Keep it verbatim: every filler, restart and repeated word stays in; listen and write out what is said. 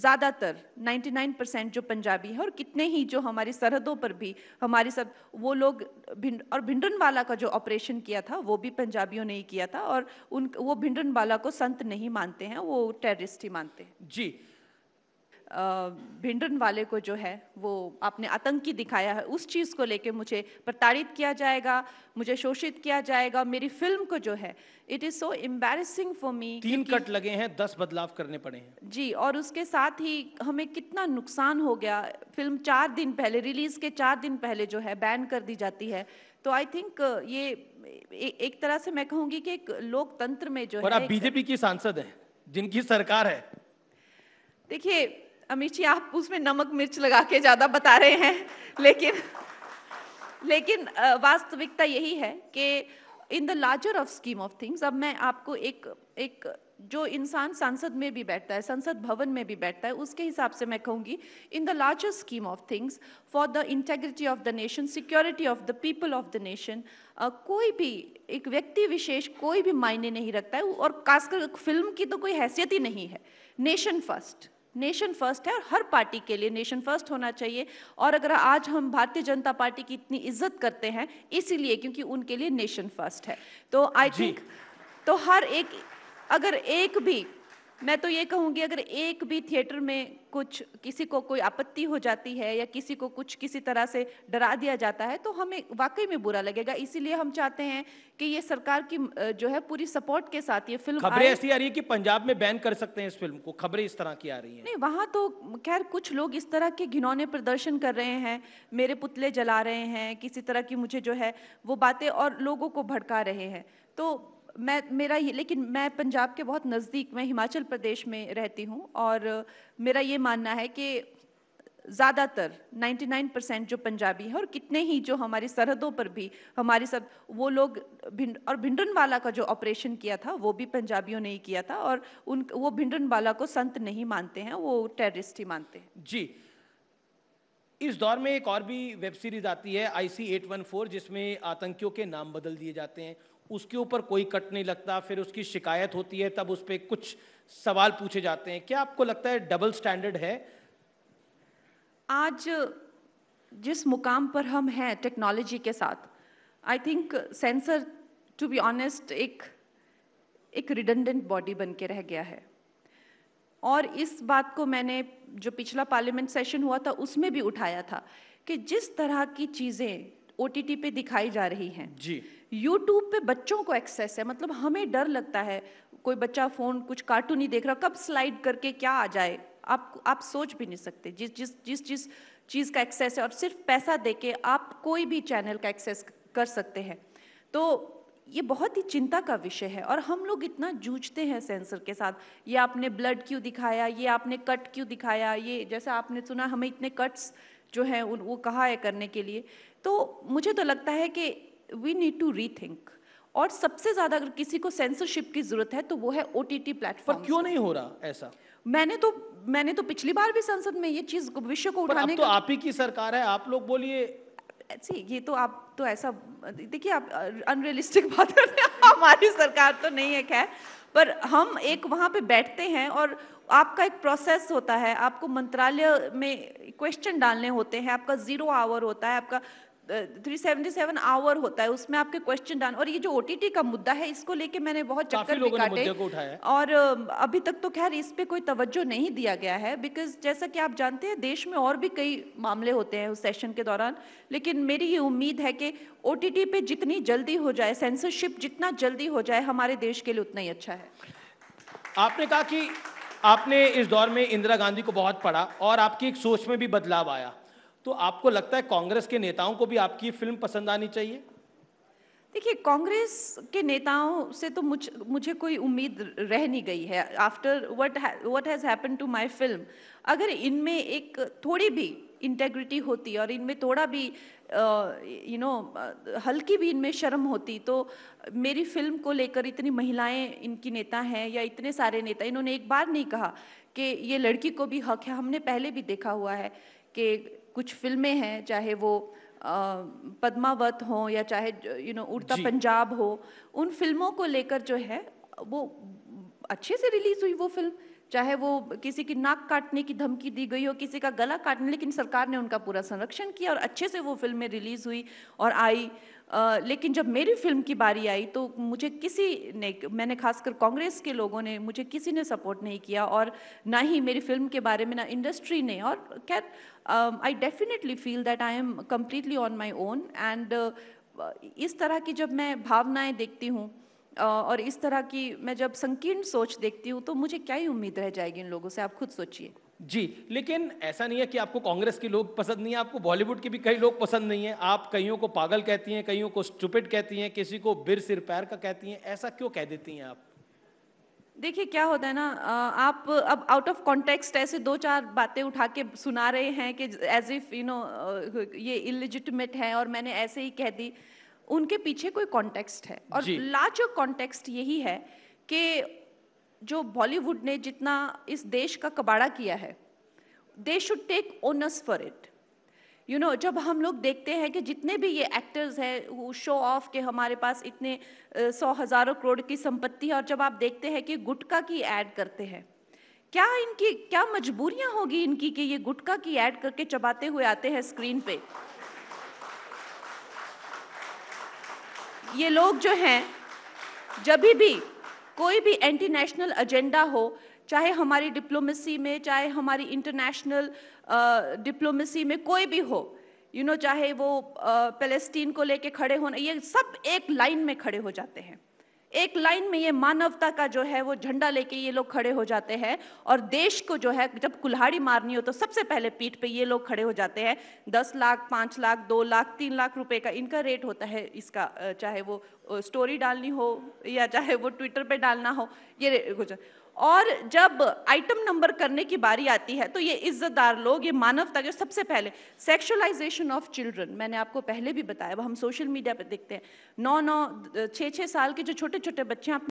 ज़्यादातर निन्यानवे परसेंट जो पंजाबी हैं और कितने ही जो हमारी सरहदों पर भी हमारी सब वो लोग भिंड और भिंडरांवाला का जो ऑपरेशन किया था वो भी पंजाबियों ने ही किया था और उन वो भिंडरांवाला को संत नहीं मानते हैं, वो टेररिस्ट ही मानते हैं। जी, भिंडरांवाले को जो है वो आपने आतंकी दिखाया है, उस चीज़ को लेके मुझे प्रताड़ित किया जाएगा, मुझे शोषित किया जाएगा। मेरी फिल्म को जो है it is so embarrassing for me. तीन कट लगे हैं, दस बदलाव करने पड़े हैं। जी, और उसके साथ ही हमें कितना नुकसान हो गया। फिल्म चार दिन पहले, रिलीज़ के चार दिन पहले जो है बैन कर दी जाती है। तो आई थिंक ये ए, एक तरह से मैं कहूँगी कि एक लोकतंत्र में जो है, और आप बीजेपी की सांसद हैं जिनकी सरकार है। देखिए अमित जी, आप उसमें नमक मिर्च लगा के ज़्यादा बता रहे हैं, लेकिन लेकिन वास्तविकता यही है कि in the larger of scheme of things, अब मैं आपको एक एक जो इंसान संसद में भी बैठता है, संसद भवन में भी बैठता है, उसके हिसाब से मैं कहूँगी in the larger scheme of things for the integrity of the nation, security of the people of the nation, कोई भी एक व्यक्ति विशेष कोई भी मायने नहीं रखता है। और खासकर फिल्म की तो कोई हैसियत ही नहीं है। नेशन फर्स्ट, नेशन फर्स्ट है और हर पार्टी के लिए नेशन फर्स्ट होना चाहिए। और अगर आज हम भारतीय जनता पार्टी की इतनी इज्जत करते हैं इसीलिए क्योंकि उनके लिए नेशन फर्स्ट है। तो आई थिंक तो हर एक, अगर एक भी, मैं तो ये कहूँगी अगर एक भी थिएटर में कुछ किसी को कोई आपत्ति हो जाती है या किसी को कुछ किसी तरह से डरा दिया जाता है तो हमें वाकई में बुरा लगेगा। इसीलिए हम चाहते हैं कि ये सरकार की जो है पूरी सपोर्ट के साथ ये फिल्म। खबरें ऐसी आ रही है कि पंजाब में बैन कर सकते हैं इस फिल्म को, खबरें इस तरह की आ रही हैं। नहीं, वहाँ तो खैर कुछ लोग इस तरह के घिनौने प्रदर्शन कर रहे हैं, मेरे पुतले जला रहे हैं, किसी तरह की मुझे जो है वो बातें, और लोगों को भड़का रहे हैं। तो मैं मेरा ये, लेकिन मैं पंजाब के बहुत नज़दीक, मैं हिमाचल प्रदेश में रहती हूँ और मेरा ये मानना है कि ज़्यादातर निन्यानवे परसेंट जो पंजाबी हैं और कितने ही जो हमारी सरहदों पर भी हमारी सब वो लोग भिंड और भिंडरांवाला का जो ऑपरेशन किया था वो भी पंजाबियों ने ही किया था और उन वो भिंडरांवाला को संत नहीं मानते हैं, वो टेररिस्ट ही मानते हैं। जी, इस दौर में एक और भी वेब सीरीज़ आती है I C eight one four, जिसमें आतंकियों के नाम बदल दिए जाते हैं, उसके ऊपर कोई कट नहीं लगता, फिर उसकी शिकायत होती है, तब उस पर कुछ सवाल पूछे जाते हैं। क्या आपको लगता है डबल स्टैंडर्ड है? आज जिस मुकाम पर हम हैं टेक्नोलॉजी के साथ, I think censor to be honest एक एक रिडंडेंट बॉडी बन के रह गया है। और इस बात को मैंने जो पिछला पार्लियामेंट सेशन हुआ था उसमें भी उठाया था कि जिस तरह की चीज़ें ओ टी टी पे दिखाई जा रही हैं, जी, यूट्यूब पे बच्चों को एक्सेस है। मतलब हमें डर लगता है, कोई बच्चा फ़ोन कुछ कार्टून ही देख रहा, कब स्लाइड करके क्या आ जाए, आप आप सोच भी नहीं सकते। जिस जिस जिस जिस चीज़ का एक्सेस है और सिर्फ पैसा देके आप कोई भी चैनल का एक्सेस कर सकते हैं, तो ये बहुत ही चिंता का विषय है। और हम लोग इतना जूझते हैं सेंसर के साथ, ये आपने ब्लड क्यों दिखाया, ये आपने कट क्यों दिखाया, ये जैसा आपने सुना हमें इतने कट्स जो है वो कहा है करने के लिए। तो मुझे तो लगता है कि we need to rethink. और सबसे ज़्यादा अगर किसी को सेंसरशिप की ज़रूरत है तो वो है ओ टी टी प्लेटफॉर्म। पर क्यों नहीं हो रहा ऐसा? मैंने तो मैंने तो पिछली बार भी संसद में ये चीज़ विषय को उठाने पर, अब तो आप ही की सरकार है, आप लोग बोलिए। ये तो आप तो ऐसा देखिए, आप अनरियलिस्टिक बात कर रहे हैं। हमारी सरकार तो नहीं है खैर, पर हम एक वहाँ पे बैठते हैं और आपका एक प्रोसेस होता है, आपको मंत्रालय में क्वेश्चन डालने होते हैं, आपका जीरो आवर होता है, आपका तीन सौ सतहत्तर आवर होता है, उसमें आपके क्वेश्चन डाल। और ये जो ओ टी टी का मुद्दा है इसको लेके मैंने बहुत चक्कर भी काटे और अभी तक तो खैर इस पे कोई तवज्जो नहीं दिया गया है, बिकॉज जैसा कि आप जानते हैं देश में और भी कई मामले होते हैं उस सेशन के दौरान। लेकिन मेरी ये उम्मीद है कि ओ टी टी पे जितनी जल्दी हो जाए, सेंसरशिप जितना जल्दी हो जाए हमारे देश के लिए उतना ही अच्छा है। आपने कहा कि आपने इस दौर में इंदिरा गांधी को बहुत पढ़ा और आपकी एक सोच में भी बदलाव आया, तो आपको लगता है कांग्रेस के नेताओं को भी आपकी फिल्म पसंद आनी चाहिए? देखिए, कांग्रेस के नेताओं से तो मुझ मुझे कोई उम्मीद रह नहीं गई है after what what has happen to my film. अगर इनमें एक थोड़ी भी इंटेग्रिटी होती और इनमें थोड़ा भी यू नो हल्की भी इनमें शर्म होती तो मेरी फिल्म को लेकर इतनी महिलाएं इनकी नेता हैं या इतने सारे नेता, इन्होंने एक बार नहीं कहा कि ये लड़की को भी हक है। हमने पहले भी देखा हुआ है कि कुछ फिल्में हैं, चाहे वो पद्मावत हो या चाहे यू नो उड़ता पंजाब हो, उन फिल्मों को लेकर जो है वो अच्छे से रिलीज हुई वो फिल्म, चाहे वो किसी की नाक काटने की धमकी दी गई हो, किसी का गला काटने, लेकिन सरकार ने उनका पूरा संरक्षण किया और अच्छे से वो फिल्में रिलीज़ हुई और आई। आ, लेकिन जब मेरी फिल्म की बारी आई तो मुझे किसी ने, मैंने खासकर कांग्रेस के लोगों ने, मुझे किसी ने सपोर्ट नहीं किया और ना ही मेरी फिल्म के बारे में ना इंडस्ट्री ने। और खैर I definitely feel that I am completely on my own. And इस तरह की जब मैं भावनाएँ देखती हूँ और इस तरह की मैं जब संकीर्ण सोच देखती हूँ तो मुझे क्या ही उम्मीद रह जाएगी इन लोगों से, आप खुद सोचिए। जी, लेकिन ऐसा नहीं है कि आपको कांग्रेस के लोग पसंद नहीं है, आपको बॉलीवुड के भी कई लोग पसंद नहीं है। आप कईयों को पागल कहती हैं, कईयों को स्टूपिड कहती हैं, किसी को बिर सिर पैर का कहती हैं, ऐसा क्यों कह देती हैं आप? देखिए क्या होता है ना, आप अब आउट ऑफ कॉन्टेक्स्ट ऐसे दो चार बातें उठा के सुना रहे हैं कि एज इफ यू नो ये इलिजिटिमेट है और मैंने ऐसे ही कह दी। उनके पीछे कोई कॉन्टेक्स्ट है और लार्जर कॉन्टेक्स्ट यही है कि जो बॉलीवुड ने जितना इस देश का कबाड़ा किया है, they should take onus for it. You know, जब हम लोग देखते हैं कि जितने भी ये एक्टर्स हैं वो शो ऑफ के हमारे पास इतने सौ हज़ारों करोड़ की संपत्ति है, और जब आप देखते हैं कि गुटखा की ऐड करते हैं, क्या इनकी क्या मजबूरियाँ होगी इनकी कि ये गुटखा की ऐड करके चबाते हुए आते हैं स्क्रीन पे। ये लोग जो हैं, जब भी कोई भी एंटी नेशनल एजेंडा हो, चाहे हमारी डिप्लोमेसी में, चाहे हमारी इंटरनेशनल डिप्लोमेसी में कोई भी हो, यू नो, चाहे वो पैलेस्टीन को लेके खड़े होना, ये सब एक लाइन में खड़े हो जाते हैं। एक लाइन में ये मानवता का जो है वो झंडा लेके ये लोग खड़े हो जाते हैं और देश को जो है जब कुल्हाड़ी मारनी हो तो सबसे पहले पीठ पे ये लोग खड़े हो जाते हैं। दस लाख, पाँच लाख, दो लाख, तीन लाख रुपए का इनका रेट होता है इसका, चाहे वो स्टोरी डालनी हो या चाहे वो ट्विटर पे डालना हो, ये कुछ। और जब आइटम नंबर करने की बारी आती है तो ये इज्जतदार लोग, ये मानवता के सबसे पहले सेक्सुअलाइजेशन ऑफ चिल्ड्रन, मैंने आपको पहले भी बताया, हम सोशल मीडिया पे देखते हैं नौ नौ छः छः साल के जो छोटे छोटे बच्चे